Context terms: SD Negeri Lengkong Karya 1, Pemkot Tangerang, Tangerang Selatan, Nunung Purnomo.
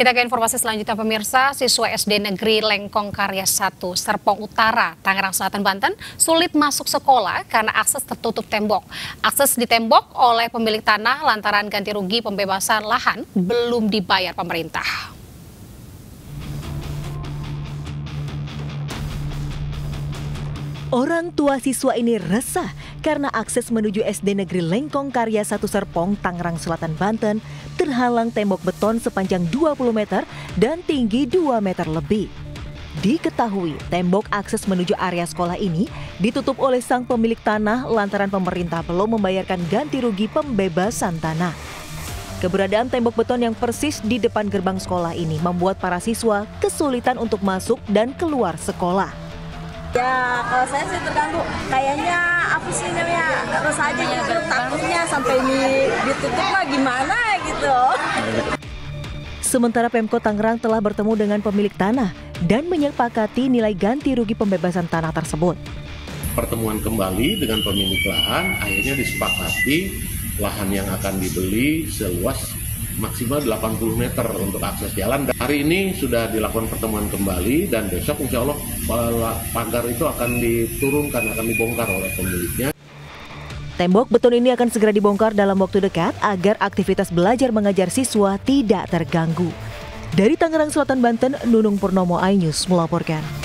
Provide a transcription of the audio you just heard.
Kita ke informasi selanjutnya pemirsa, siswa SD Negeri Lengkong Karya 1, Serpong Utara, Tangerang Selatan, Banten, sulit masuk sekolah karena akses tertutup tembok. Akses ditembok oleh pemilik tanah lantaran ganti rugi pembebasan lahan belum dibayar pemerintah. Orang tua siswa ini resah karena akses menuju SD Negeri Lengkong Karya 1 Serpong, Tangerang Selatan, Banten terhalang tembok beton sepanjang 20 meter dan tinggi 2 meter lebih. Diketahui tembok akses menuju area sekolah ini ditutup oleh sang pemilik tanah lantaran pemerintah belum membayarkan ganti rugi pembebasan tanah. Keberadaan tembok beton yang persis di depan gerbang sekolah ini membuat para siswa kesulitan untuk masuk dan keluar sekolah. Ya, kalau saya sih terganggu, kayaknya apa sih namanya, terus aja gitu, takutnya sampai ini ditutup lah gimana gitu. Sementara Pemkot Tangerang telah bertemu dengan pemilik tanah dan menyepakati nilai ganti rugi pembebasan tanah tersebut. Pertemuan kembali dengan pemilik lahan, akhirnya disepakati lahan yang akan dibeli seluas maksimal 80 meter untuk akses jalan. Hari ini sudah dilakukan pertemuan kembali dan besok insya Allah pagar itu akan diturunkan, akan dibongkar oleh pemiliknya. Tembok beton ini akan segera dibongkar dalam waktu dekat agar aktivitas belajar mengajar siswa tidak terganggu. Dari Tangerang Selatan, Banten, Nunung Purnomo, iNews melaporkan.